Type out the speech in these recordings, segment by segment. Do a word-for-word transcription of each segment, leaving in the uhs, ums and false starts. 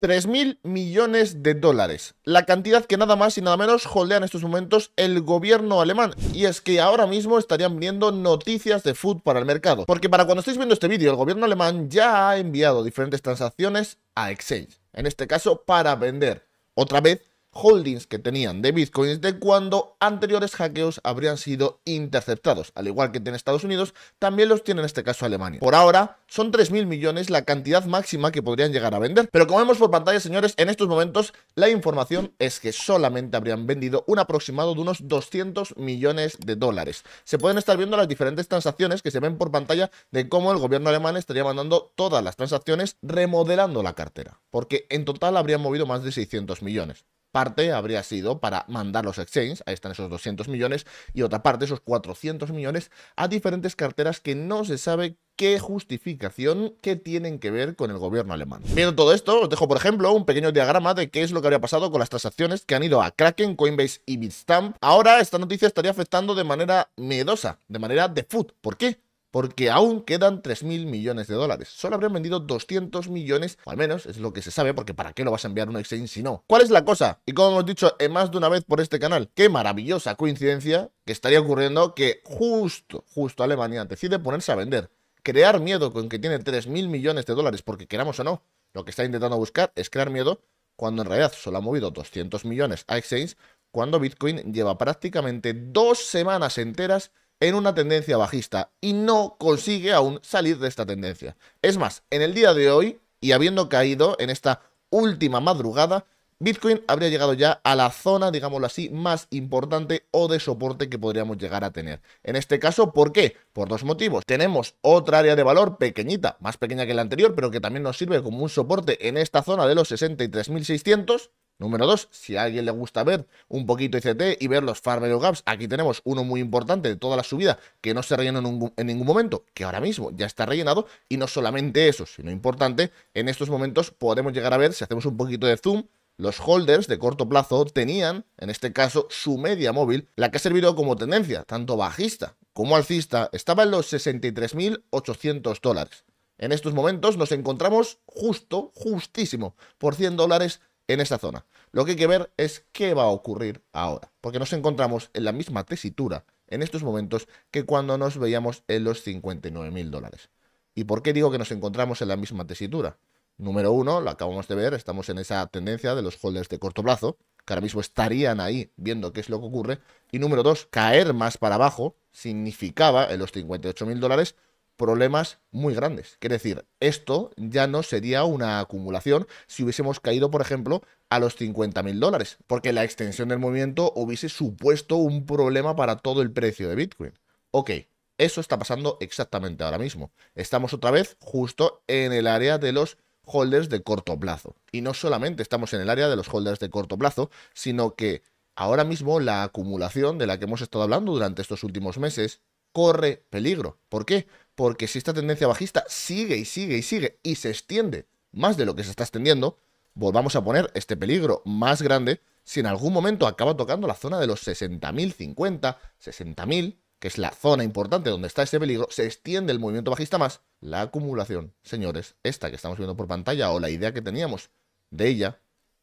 tres mil millones de dólares, la cantidad que nada más y nada menos holdea en estos momentos el gobierno alemán. Y es que ahora mismo estarían viniendo noticias de F U D para el mercado, porque para cuando estéis viendo este vídeo, el gobierno alemán ya ha enviado diferentes transacciones a exchange, en este caso para vender otra vez holdings que tenían de bitcoins de cuando anteriores hackeos habrían sido interceptados. Al igual que en Estados Unidos, también los tiene en este caso Alemania. Por ahora, son tres mil millones la cantidad máxima que podrían llegar a vender. Pero como vemos por pantalla, señores, en estos momentos la información es que solamente habrían vendido un aproximado de unos doscientos millones de dólares. Se pueden estar viendo las diferentes transacciones que se ven por pantalla de cómo el gobierno alemán estaría mandando todas las transacciones remodelando la cartera, porque en total habrían movido más de seiscientos millones. Parte habría sido para mandar los exchanges, ahí están esos doscientos millones, y otra parte, esos cuatrocientos millones, a diferentes carteras que no se sabe qué justificación que tienen que ver con el gobierno alemán. Viendo todo esto, os dejo, por ejemplo, un pequeño diagrama de qué es lo que habría pasado con las transacciones que han ido a Kraken, Coinbase y Bitstamp. Ahora, esta noticia estaría afectando de manera miedosa, de manera de F U D. ¿Por qué? Porque aún quedan tres mil millones de dólares. Solo habrían vendido doscientos millones, o al menos es lo que se sabe, porque ¿para qué lo vas a enviar a un exchange si no? ¿Cuál es la cosa? Y como hemos dicho en más de una vez por este canal, qué maravillosa coincidencia que estaría ocurriendo que justo, justo Alemania decide ponerse a vender, crear miedo con que tiene tres mil millones de dólares, porque queramos o no, lo que está intentando buscar es crear miedo, cuando en realidad solo ha movido doscientos millones a exchange, cuando Bitcoin lleva prácticamente dos semanas enteras en una tendencia bajista y no consigue aún salir de esta tendencia. Es más, en el día de hoy, y habiendo caído en esta última madrugada, Bitcoin habría llegado ya a la zona, digámoslo así, más importante o de soporte que podríamos llegar a tener. En este caso, ¿por qué? Por dos motivos. Tenemos otra área de valor pequeñita, más pequeña que la anterior, pero que también nos sirve como un soporte en esta zona de los sesenta y tres mil seiscientos. Número dos, si a alguien le gusta ver un poquito I C T y ver los Fair Value Gaps, aquí tenemos uno muy importante de toda la subida que no se rellenó en, en ningún momento, que ahora mismo ya está rellenado, y no solamente eso, sino importante, en estos momentos podemos llegar a ver, si hacemos un poquito de zoom, los holders de corto plazo tenían, en este caso, su media móvil, la que ha servido como tendencia, tanto bajista como alcista, estaba en los sesenta y tres mil ochocientos dólares. En estos momentos nos encontramos justo, justísimo, por cien dólares en esta zona. Lo que hay que ver es qué va a ocurrir ahora, porque nos encontramos en la misma tesitura en estos momentos que cuando nos veíamos en los cincuenta y nueve mil dólares. ¿Y por qué digo que nos encontramos en la misma tesitura? Número uno, lo acabamos de ver, estamos en esa tendencia de los holders de corto plazo, que ahora mismo estarían ahí viendo qué es lo que ocurre. Y número dos, caer más para abajo significaba en los cincuenta y ocho mil dólares problemas muy grandes. Quiere decir, esto ya no sería una acumulación si hubiésemos caído, por ejemplo, a los cincuenta mil dólares, porque la extensión del movimiento hubiese supuesto un problema para todo el precio de Bitcoin. Ok, eso está pasando exactamente ahora mismo. Estamos otra vez justo en el área de los holders de corto plazo. Y no solamente estamos en el área de los holders de corto plazo, sino que ahora mismo la acumulación de la que hemos estado hablando durante estos últimos meses corre peligro. ¿Por qué? Porque si esta tendencia bajista sigue y sigue y sigue y se extiende más de lo que se está extendiendo, volvamos a poner este peligro más grande si en algún momento acaba tocando la zona de los sesenta mil cincuenta, sesenta mil, que es la zona importante donde está ese peligro, se extiende el movimiento bajista más. La acumulación, señores, esta que estamos viendo por pantalla o la idea que teníamos de ella,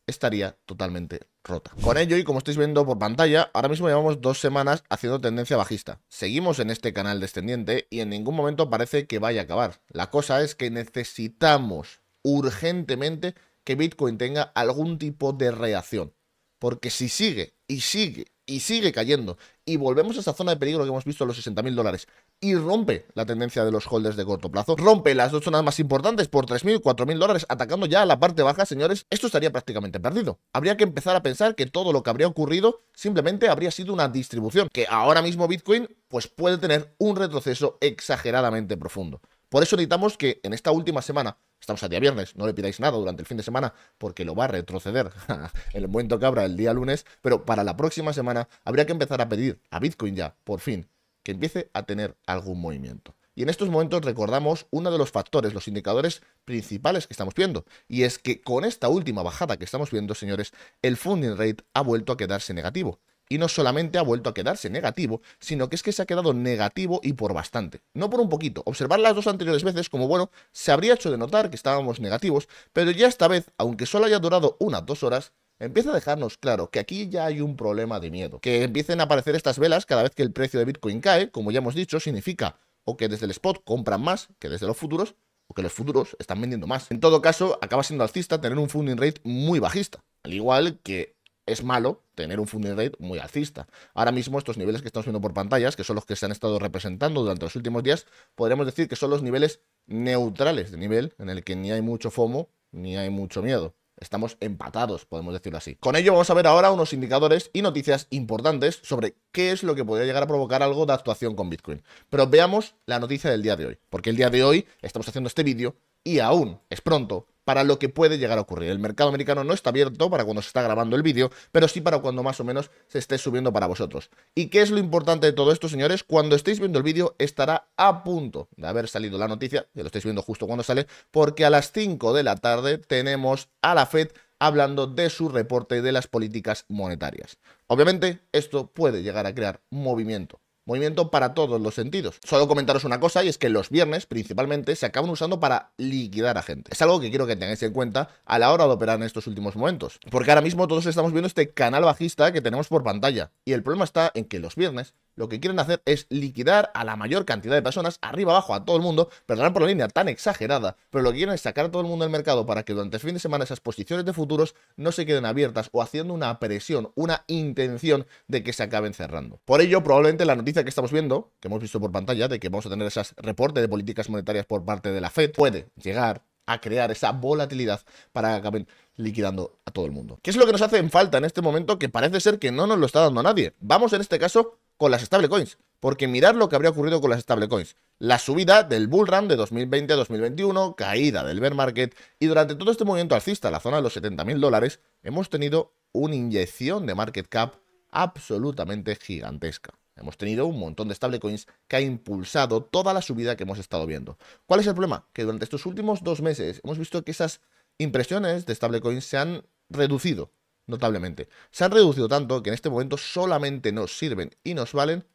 estaría totalmente rota. Con ello, y como estáis viendo por pantalla, ahora mismo llevamos dos semanas haciendo tendencia bajista. Seguimos en este canal descendiente y en ningún momento parece que vaya a acabar. La cosa es que necesitamos urgentemente que Bitcoin tenga algún tipo de reacción, porque si sigue y sigue y sigue cayendo y volvemos a esa zona de peligro que hemos visto a los sesenta mil dólares y rompe la tendencia de los holders de corto plazo, rompe las dos zonas más importantes por tres mil, cuatro mil dólares, atacando ya a la parte baja, señores, esto estaría prácticamente perdido. Habría que empezar a pensar que todo lo que habría ocurrido simplemente habría sido una distribución, que ahora mismo Bitcoin pues puede tener un retroceso exageradamente profundo. Por eso necesitamos que en esta última semana, estamos a día viernes, no le pidáis nada durante el fin de semana porque lo va a retroceder en el momento que abra el día lunes, pero para la próxima semana habría que empezar a pedir a Bitcoin ya, por fin, que empiece a tener algún movimiento. Y en estos momentos recordamos uno de los factores, los indicadores principales que estamos viendo, y es que con esta última bajada que estamos viendo, señores, el funding rate ha vuelto a quedarse negativo. y no solamente ha vuelto a quedarse negativo, sino que es que se ha quedado negativo y por bastante. No por un poquito. Observar las dos anteriores veces como, bueno, se habría hecho de notar que estábamos negativos, pero ya esta vez, aunque solo haya durado unas dos horas, empieza a dejarnos claro que aquí ya hay un problema de miedo. Que empiecen a aparecer estas velas cada vez que el precio de Bitcoin cae, como ya hemos dicho, significa o que desde el spot compran más que desde los futuros, o que los futuros están vendiendo más. En todo caso, acaba siendo alcista tener un funding rate muy bajista, al igual que es malo tener un funding rate muy alcista. Ahora mismo estos niveles que estamos viendo por pantallas, que son los que se han estado representando durante los últimos días, podríamos decir que son los niveles neutrales de nivel, en el que ni hay mucho FOMO ni hay mucho miedo. Estamos empatados, podemos decirlo así. Con ello vamos a ver ahora unos indicadores y noticias importantes sobre qué es lo que podría llegar a provocar algo de actuación con Bitcoin. Pero veamos la noticia del día de hoy, porque el día de hoy estamos haciendo este vídeo y aún es pronto para lo que puede llegar a ocurrir. El mercado americano no está abierto para cuando se está grabando el vídeo, pero sí para cuando más o menos se esté subiendo para vosotros. ¿Y qué es lo importante de todo esto, señores? Cuando estéis viendo el vídeo estará a punto de haber salido la noticia, que lo estáis viendo justo cuando sale, porque a las cinco de la tarde tenemos a la Fed hablando de su reporte de las políticas monetarias. Obviamente, esto puede llegar a crear movimiento. Movimiento para todos los sentidos. Solo comentaros una cosa, y es que los viernes principalmente se acaban usando para liquidar a gente. Es algo que quiero que tengáis en cuenta a la hora de operar en estos últimos momentos, porque ahora mismo todos estamos viendo este canal bajista que tenemos por pantalla, y el problema está en que los viernes lo que quieren hacer es liquidar a la mayor cantidad de personas, arriba, abajo, a todo el mundo, perdonad por la línea tan exagerada, pero lo que quieren es sacar a todo el mundo del mercado para que durante el fin de semana esas posiciones de futuros no se queden abiertas, o haciendo una presión, una intención de que se acaben cerrando. Por ello, probablemente la noticia que estamos viendo, que hemos visto por pantalla, de que vamos a tener esas reportes de políticas monetarias por parte de la Fed, puede llegar a crear esa volatilidad para que acaben liquidando a todo el mundo. ¿Qué es lo que nos hace en falta en este momento? Que parece ser que no nos lo está dando a nadie. Vamos en este caso con las stablecoins, porque mirad lo que habría ocurrido con las stablecoins. La subida del bull run de dos mil veinte a dos mil veintiuno, caída del bear market, y durante todo este movimiento alcista, la zona de los setenta mil dólares, hemos tenido una inyección de market cap absolutamente gigantesca. Hemos tenido un montón de stablecoins que ha impulsado toda la subida que hemos estado viendo. ¿Cuál es el problema? Que durante estos últimos dos meses hemos visto que esas impresiones de stablecoins se han reducido notablemente. Se han reducido tanto que en este momento solamente nos sirven y nos valen,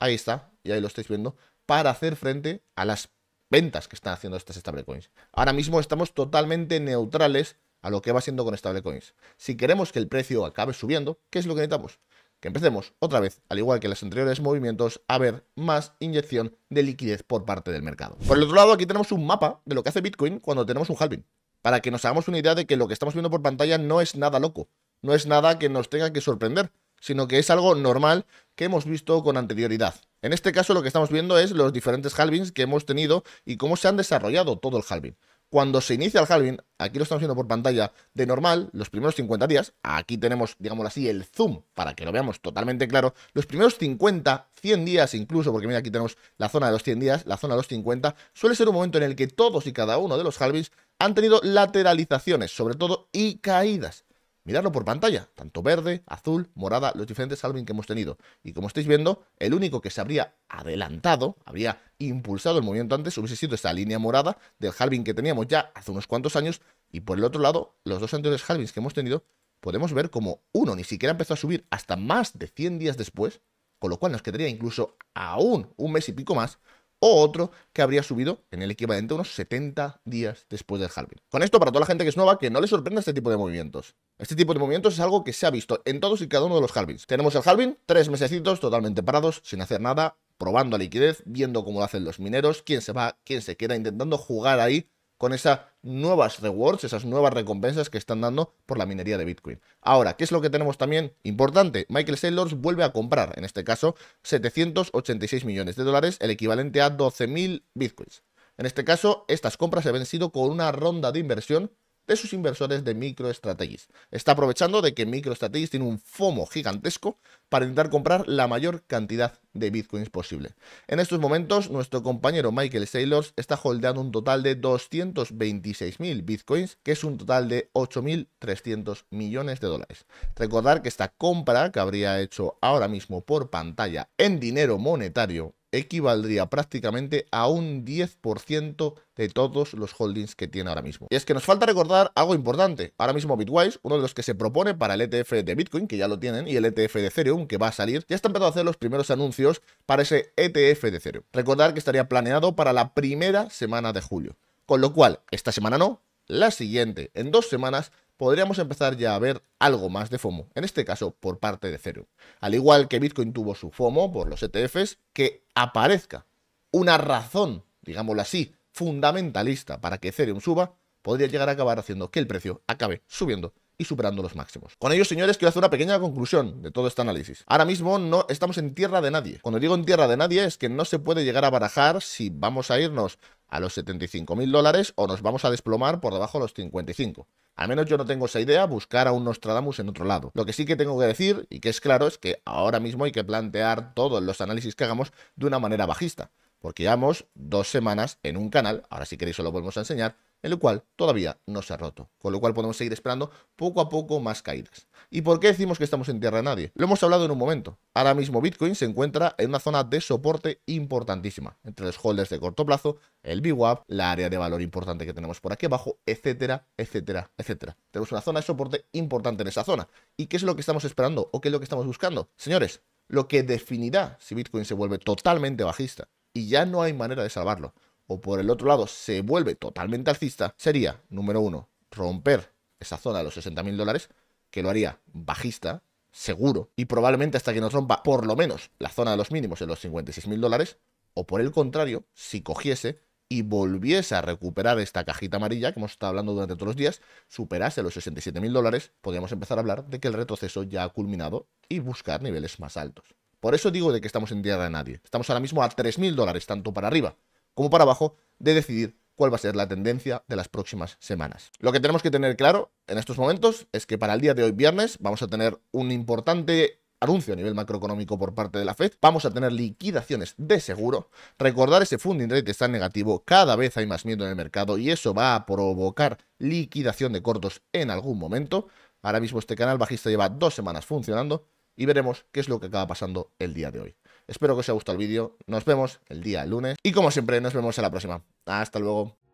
ahí está, y ahí lo estáis viendo, para hacer frente a las ventas que están haciendo estas stablecoins. Ahora mismo estamos totalmente neutrales a lo que va siendo con stablecoins. Si queremos que el precio acabe subiendo, ¿qué es lo que necesitamos? Que empecemos otra vez, al igual que en los anteriores movimientos, a ver más inyección de liquidez por parte del mercado. Por el otro lado, aquí tenemos un mapa de lo que hace Bitcoin cuando tenemos un halving, para que nos hagamos una idea de que lo que estamos viendo por pantalla no es nada loco. No es nada que nos tenga que sorprender, sino que es algo normal que hemos visto con anterioridad. En este caso lo que estamos viendo es los diferentes halvings que hemos tenido y cómo se han desarrollado todo el halving. Cuando se inicia el halving, aquí lo estamos viendo por pantalla, de normal, los primeros cincuenta días, aquí tenemos, digámoslo así, el zoom, para que lo veamos totalmente claro, los primeros cincuenta, cien días incluso, porque mira, aquí tenemos la zona de los cien días, la zona de los cincuenta, suele ser un momento en el que todos y cada uno de los halvings han tenido lateralizaciones, sobre todo, y caídas. Miradlo por pantalla, tanto verde, azul, morada, los diferentes halving que hemos tenido. Y como estáis viendo, el único que se habría adelantado, habría impulsado el movimiento antes, hubiese sido esa línea morada del halving que teníamos ya hace unos cuantos años. Y por el otro lado, los dos anteriores halvings que hemos tenido, podemos ver como uno ni siquiera empezó a subir hasta más de cien días después, con lo cual nos quedaría incluso aún un mes y pico más, o otro que habría subido en el equivalente a unos setenta días después del halving. Con esto, para toda la gente que es nueva, que no le sorprenda este tipo de movimientos. Este tipo de movimientos es algo que se ha visto en todos y cada uno de los halvings. Tenemos el halving, tres mesecitos totalmente parados, sin hacer nada, probando la liquidez, viendo cómo lo hacen los mineros, quién se va, quién se queda, intentando jugar ahí con esas nuevas rewards, esas nuevas recompensas que están dando por la minería de Bitcoin. Ahora, ¿qué es lo que tenemos también? Importante, Michael Saylor vuelve a comprar, en este caso, setecientos ochenta y seis millones de dólares, el equivalente a doce mil Bitcoins. En este caso, estas compras se han sido con una ronda de inversión de sus inversores de MicroStrategy. Está aprovechando de que MicroStrategy tiene un FOMO gigantesco para intentar comprar la mayor cantidad de Bitcoins posible. En estos momentos, nuestro compañero Michael Saylor está holdeando un total de doscientos veintiséis mil Bitcoins, que es un total de ocho mil trescientos millones de dólares. Recordar que esta compra que habría hecho ahora mismo por pantalla en dinero monetario equivaldría prácticamente a un diez por ciento de todos los holdings que tiene ahora mismo. Y es que nos falta recordar algo importante. Ahora mismo Bitwise, uno de los que se propone para el E T F de Bitcoin, que ya lo tienen, y el E T F de Ethereum, que va a salir, ya está empezando a hacer los primeros anuncios para ese E T F de Ethereum. Recordar que estaría planeado para la primera semana de julio. Con lo cual, esta semana no, la siguiente, en dos semanas, podríamos empezar ya a ver algo más de FOMO, en este caso por parte de Ethereum. Al igual que Bitcoin tuvo su FOMO por los E T Fs, que aparezca una razón, digámoslo así, fundamentalista para que Ethereum suba, podría llegar a acabar haciendo que el precio acabe subiendo y superando los máximos. Con ello, señores, quiero hacer una pequeña conclusión de todo este análisis. Ahora mismo no estamos en tierra de nadie. Cuando digo en tierra de nadie es que no se puede llegar a barajar si vamos a irnos a los setenta y cinco mil dólares o nos vamos a desplomar por debajo de los cincuenta y cinco. Al menos yo no tengo esa idea, buscar a un Nostradamus en otro lado. Lo que sí que tengo que decir, y que es claro, es que ahora mismo hay que plantear todos los análisis que hagamos de una manera bajista, porque llevamos dos semanas en un canal, ahora si queréis os lo volvemos a enseñar, en el cual todavía no se ha roto, con lo cual podemos seguir esperando poco a poco más caídas. ¿Y por qué decimos que estamos en tierra de nadie? Lo hemos hablado en un momento. Ahora mismo Bitcoin se encuentra en una zona de soporte importantísima, entre los holders de corto plazo, el B WAP, la área de valor importante que tenemos por aquí abajo, etcétera, etcétera, etcétera. Tenemos una zona de soporte importante en esa zona. ¿Y qué es lo que estamos esperando o qué es lo que estamos buscando? Señores, lo que definirá si Bitcoin se vuelve totalmente bajista y ya no hay manera de salvarlo, o por el otro lado se vuelve totalmente alcista, sería, número uno, romper esa zona de los sesenta mil dólares, que lo haría bajista, seguro, y probablemente hasta que nos rompa por lo menos la zona de los mínimos en los cincuenta y seis mil dólares, o por el contrario, si cogiese y volviese a recuperar esta cajita amarilla que hemos estado hablando durante todos los días, superase los sesenta y siete mil dólares, podríamos empezar a hablar de que el retroceso ya ha culminado y buscar niveles más altos. Por eso digo de que estamos en tierra de nadie. Estamos ahora mismo a tres mil dólares, tanto para arriba como para abajo, de decidir cuál va a ser la tendencia de las próximas semanas. Lo que tenemos que tener claro en estos momentos es que para el día de hoy, viernes, vamos a tener un importante anuncio a nivel macroeconómico por parte de la Fed. Vamos a tener liquidaciones de seguro. Recordar ese funding rate que está en negativo. Cada vez hay más miedo en el mercado y eso va a provocar liquidación de cortos en algún momento. Ahora mismo este canal bajista lleva dos semanas funcionando y veremos qué es lo que acaba pasando el día de hoy. Espero que os haya gustado el vídeo, nos vemos el día lunes y como siempre nos vemos en la próxima. Hasta luego.